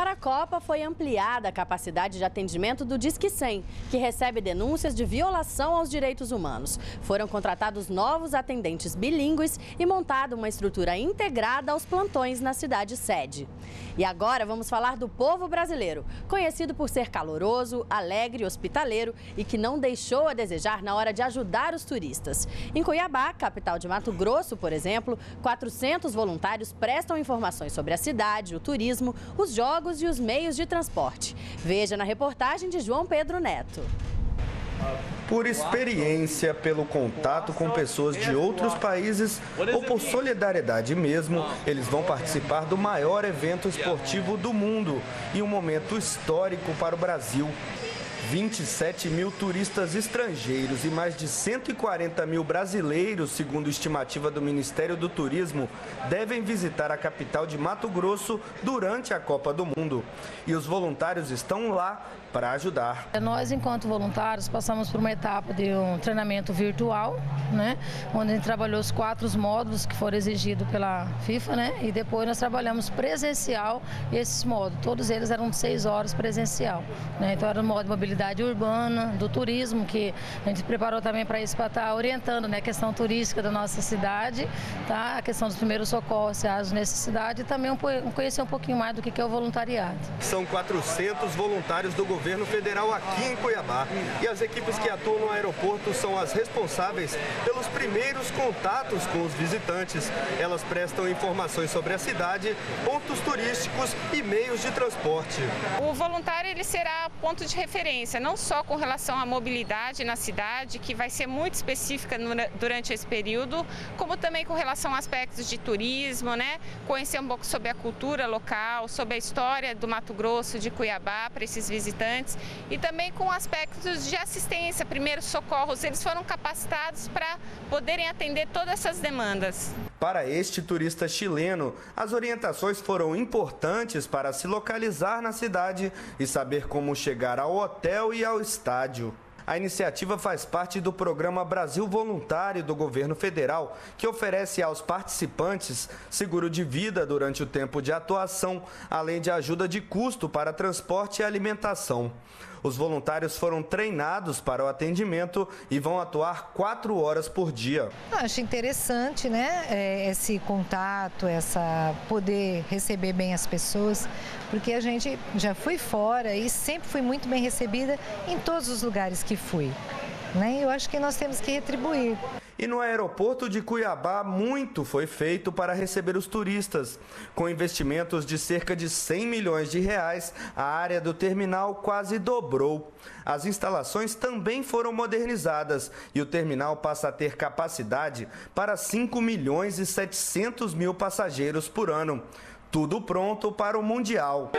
Para a Copa, foi ampliada a capacidade de atendimento do Disque 100, que recebe denúncias de violação aos direitos humanos. Foram contratados novos atendentes bilíngues e montada uma estrutura integrada aos plantões na cidade sede. E agora vamos falar do povo brasileiro, conhecido por ser caloroso, alegre, hospitaleiro e que não deixou a desejar na hora de ajudar os turistas. Em Cuiabá, capital de Mato Grosso, por exemplo, 400 voluntários prestam informações sobre a cidade, o turismo, os jogos e os meios de transporte. Veja na reportagem de João Pedro Neto. Por experiência, pelo contato com pessoas de outros países ou por solidariedade mesmo, eles vão participar do maior evento esportivo do mundo e um momento histórico para o Brasil. 27 mil turistas estrangeiros e mais de 140 mil brasileiros, segundo estimativa do Ministério do Turismo, devem visitar a capital de Mato Grosso durante a Copa do Mundo. E os voluntários estão lá para ajudar. Nós, enquanto voluntários, passamos por uma etapa de um treinamento virtual, né, onde a gente trabalhou os 4 módulos que foram exigidos pela FIFA, né, e depois nós trabalhamos presencial esses módulos. Todos eles eram 6 horas presencial, né, então era o módulo de mobilidade urbana, do turismo, que a gente preparou também para isso, para estar orientando, né, a questão turística da nossa cidade, tá? A questão dos primeiros socorros, as necessidades, e também conhecer um pouquinho mais do que é o voluntariado. São 400 voluntários do governo federal aqui em Cuiabá, e as equipes que atuam no aeroporto são as responsáveis pelos primeiros contatos com os visitantes. Elas prestam informações sobre a cidade, pontos turísticos e meios de transporte. O voluntário, ele será ponto de referência, não só com relação à mobilidade na cidade, que vai ser muito específica durante esse período, como também com relação a aspectos de turismo, né? Conhecer um pouco sobre a cultura local, sobre a história do Mato Grosso, de Cuiabá, para esses visitantes, e também com aspectos de assistência, primeiros socorros. Eles foram capacitados para poderem atender todas essas demandas. Para este turista chileno, as orientações foram importantes para se localizar na cidade e saber como chegar ao hotel e ao estádio. A iniciativa faz parte do Programa Brasil Voluntário do governo federal, que oferece aos participantes seguro de vida durante o tempo de atuação, além de ajuda de custo para transporte e alimentação. Os voluntários foram treinados para o atendimento e vão atuar 4 horas por dia. Acho interessante, né, esse contato, essa poder receber bem as pessoas, porque a gente já foi fora e sempre fui muito bem recebida em todos os lugares que fui, né? Eu acho que nós temos que retribuir. E no aeroporto de Cuiabá, muito foi feito para receber os turistas. Com investimentos de cerca de 100 milhões de reais, a área do terminal quase dobrou. As instalações também foram modernizadas e o terminal passa a ter capacidade para 5 milhões e 700 mil passageiros por ano. Tudo pronto para o Mundial.